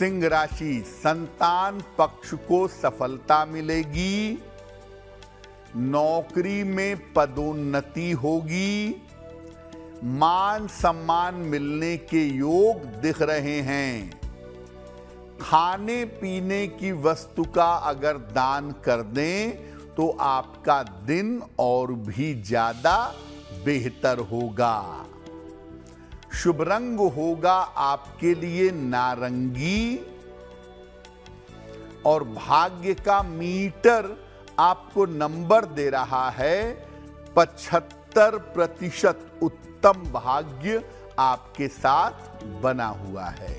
सिंह राशि, संतान पक्ष को सफलता मिलेगी, नौकरी में पदोन्नति होगी, मान सम्मान मिलने के योग दिख रहे हैं। खाने पीने की वस्तु का अगर दान कर दें तो आपका दिन और भी ज्यादा बेहतर होगा। शुभ रंग होगा आपके लिए नारंगी और भाग्य का मीटर आपको नंबर दे रहा है 75% उत्तम भाग्य आपके साथ बना हुआ है।